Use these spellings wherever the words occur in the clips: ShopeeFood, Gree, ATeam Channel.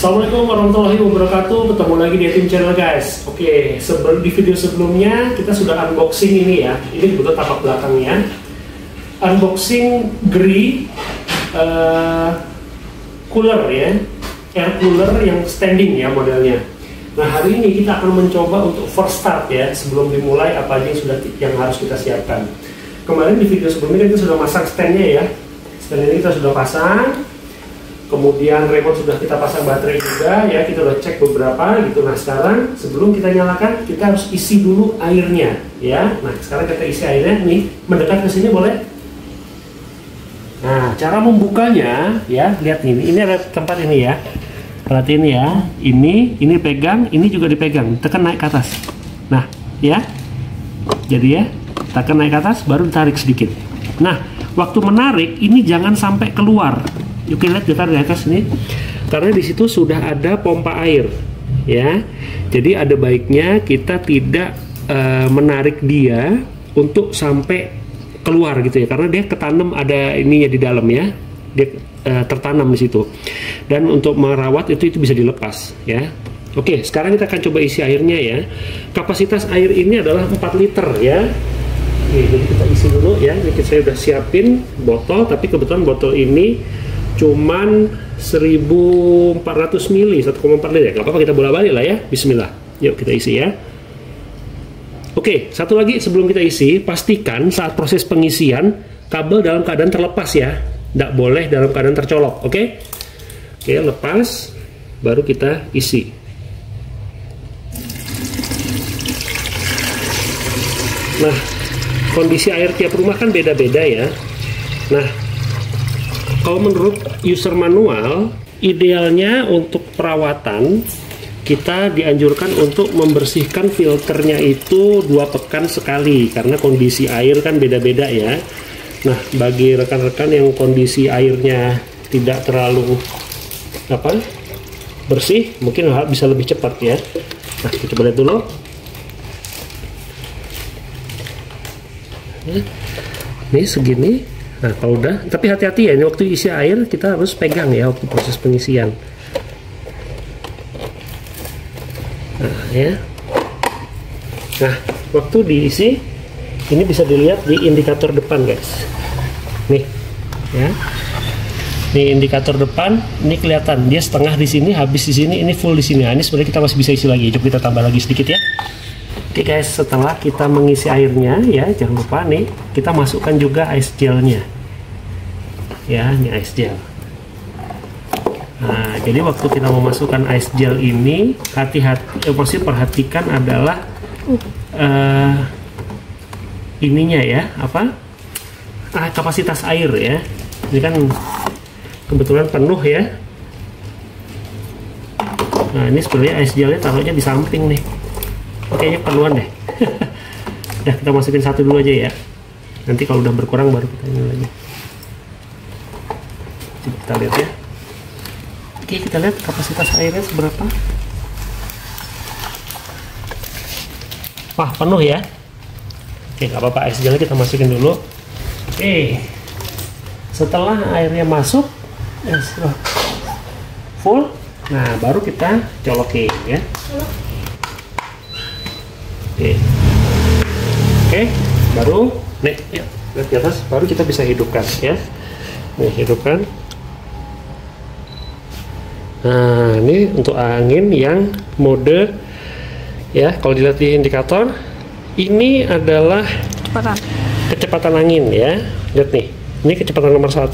Assalamualaikum warahmatullahi wabarakatuh. Ketemu lagi di ATeam Channel, guys. Oke, di video sebelumnya kita sudah unboxing ini ya. Ini kebetulan tapak belakangnya. Unboxing Gree cooler ya, air cooler yang standing ya modelnya. Nah, hari ini kita akan mencoba untuk first start ya. Sebelum dimulai apa aja yang harus kita siapkan. Kemarin di video sebelumnya kita sudah masang standnya ya. Stand ini kita sudah pasang. Kemudian remote sudah kita pasang baterai juga ya, kita udah cek beberapa gitu. Nah sekarang sebelum kita nyalakan kita harus isi dulu airnya ya. Nah sekarang kita isi airnya nih, mendekat ke sini boleh. Nah cara membukanya ya, lihat ini ada tempat ini ya, perhatiin ya, ini pegang, ini juga dipegang, tekan naik ke atas. Nah ya, jadi ya tekan naik ke atas baru ditarik sedikit. Nah waktu menarik ini jangan sampai keluar. Oke, lihat kita di atas ini, karena di situ sudah ada pompa air, ya. Jadi ada baiknya kita tidak menarik dia untuk sampai keluar gitu ya, karena dia ketanam ada ininya di dalam ya, dia tertanam di situ. Dan untuk merawat itu bisa dilepas, ya. Oke, sekarang kita akan coba isi airnya ya. Kapasitas air ini adalah 4 liter ya. Oke, jadi kita isi dulu ya. Ini saya udah siapin botol, tapi kebetulan botol ini cuman 1400 mili, 1,4 liter ya. Gak apa-apa, kita bolak-balik lah ya. Bismillah, yuk kita isi ya. Oke, satu lagi sebelum kita isi, pastikan saat proses pengisian kabel dalam keadaan terlepas ya, tidak boleh dalam keadaan tercolok. Oke, oke, lepas baru kita isi. Nah, kondisi air tiap rumah kan beda-beda ya. Nah, kalau menurut user manual, idealnya untuk perawatan kita dianjurkan untuk membersihkan filternya itu 2 pekan sekali, karena kondisi air kan beda-beda ya. Nah, bagi rekan-rekan yang kondisi airnya tidak terlalu bersih, mungkin bisa lebih cepat ya. Nah, kita coba lihat dulu. Ini segini. Nah kalau udah, tapi hati-hati ya, ini waktu isi air kita harus pegang ya waktu proses pengisian. Nah ya, nah waktu diisi ini bisa dilihat di indikator depan guys, nih ya, di indikator depan ini kelihatan dia setengah di sini, habis di sini, ini full di sini. Nah, ini sebenarnya kita masih bisa isi lagi, coba kita tambah lagi sedikit ya. Oke guys, setelah kita mengisi airnya ya, jangan lupa nih kita masukkan juga ice gelnya ya, ini ice gel. Nah jadi waktu kita memasukkan ice gel ini hati-hati, perhatikan adalah ininya ya, kapasitas air ya. Ini kan kebetulan penuh ya. Nah ini sebenarnya ice gelnya taruhnya di samping nih. Kayaknya perluan deh. Udah kita masukin satu dulu aja ya. Nanti kalau udah berkurang baru kita ini lagi. Coba kita lihat ya. Oke, kita lihat kapasitas airnya seberapa. Wah, penuh ya. Oke, nggak apa-apa, air sejalan kita masukin dulu. Oke. Setelah airnya masuk full, nah baru kita colokin ya. Oke, baru nih ya, lihat di atas, baru kita bisa hidupkan ya. Nih hidupkan. Nah ini untuk angin yang mode ya, kalau dilihat di indikator ini adalah kecepatan angin ya. Lihat nih, ini kecepatan nomor 1,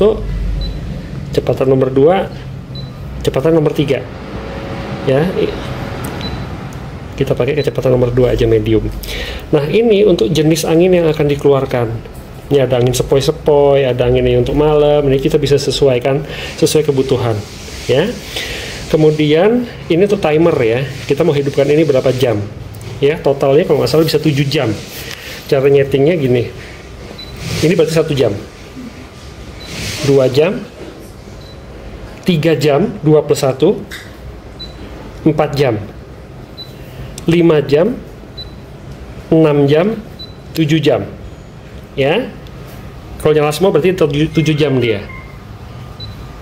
kecepatan nomor 2, kecepatan nomor 3 ya. Kita pakai kecepatan nomor 2 aja, medium. Nah ini untuk jenis angin yang akan dikeluarkan. Ini ada angin sepoi-sepoi, ada angin yang untuk malam. Ini kita bisa sesuaikan sesuai kebutuhan ya. Kemudian ini untuk timer ya, kita mau hidupkan ini berapa jam ya. Totalnya kalau nggak salah bisa 7 jam. Cara nyetingnya gini, ini berarti 1 jam, 2 jam, 3 jam, 2 plus 1, 4 jam, 5 jam, 6 jam, 7 jam ya. Kalau nyala semua berarti 7 jam dia.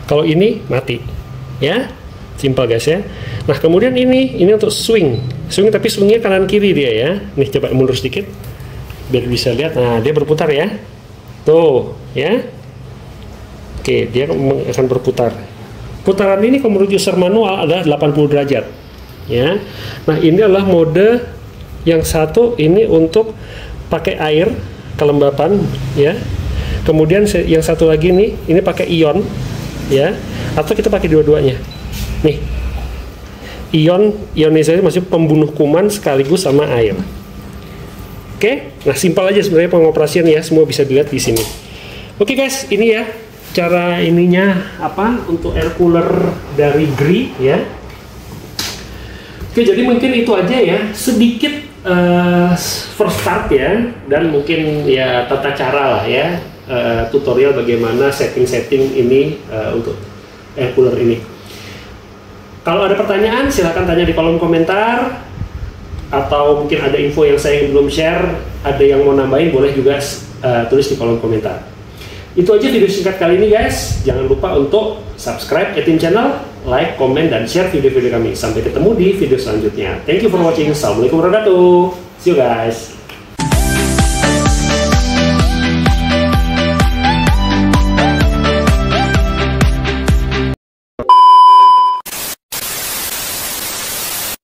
Kalau ini mati ya. Simpel guys ya. Nah kemudian ini untuk swing tapi swingnya kanan kiri dia ya. Nih coba mundur sedikit biar bisa lihat. Nah dia berputar ya. Tuh ya. Oke dia akan berputar. Putaran ini kalau menurut user manual adalah 80 derajat ya. Nah ini adalah mode yang satu ini untuk pakai air kelembapan ya. Kemudian yang satu lagi ini pakai ion ya. Atau kita pakai dua-duanya. Nih, ionisasi maksudnya pembunuh kuman sekaligus sama air. Oke, nah simpel aja sebenarnya pengoperasian ya, semua bisa dilihat di sini. Oke guys, ini ya cara ininya untuk air cooler dari Gree ya. Oke, jadi mungkin itu aja ya, sedikit first start ya, dan mungkin ya tata cara lah ya, tutorial bagaimana setting-setting ini untuk air cooler ini. Kalau ada pertanyaan, silahkan tanya di kolom komentar. Atau mungkin ada info yang saya belum share, ada yang mau nambahin, boleh juga tulis di kolom komentar. Itu aja video singkat kali ini guys. Jangan lupa untuk subscribe ATeam Channel, like, komen, dan share video-video kami. Sampai ketemu di video selanjutnya. Thank you for watching. Assalamualaikum warahmatullahi wabarakatuh. See you guys.